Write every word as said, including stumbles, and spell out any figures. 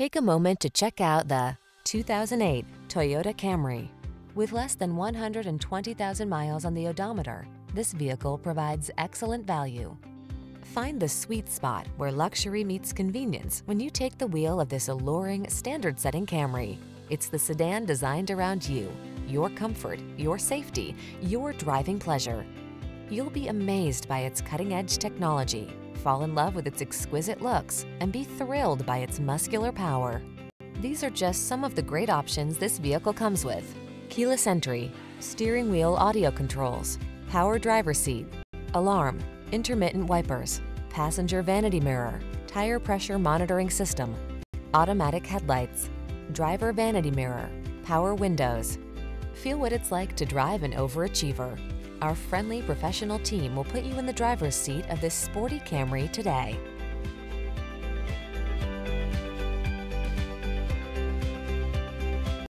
Take a moment to check out the two thousand eight Toyota Camry. With less than one hundred twenty thousand miles on the odometer, this vehicle provides excellent value. Find the sweet spot where luxury meets convenience when you take the wheel of this alluring, standard-setting Camry. It's the sedan designed around you, your comfort, your safety, your driving pleasure. You'll be amazed by its cutting-edge technology, fall in love with its exquisite looks, and be thrilled by its muscular power. These are just some of the great options this vehicle comes with: keyless entry, steering wheel audio controls, power driver seat, alarm, intermittent wipers, passenger vanity mirror, tire pressure monitoring system, automatic headlights, driver vanity mirror, power windows. Feel what it's like to drive an overachiever. Our friendly professional team will put you in the driver's seat of this sporty Camry today.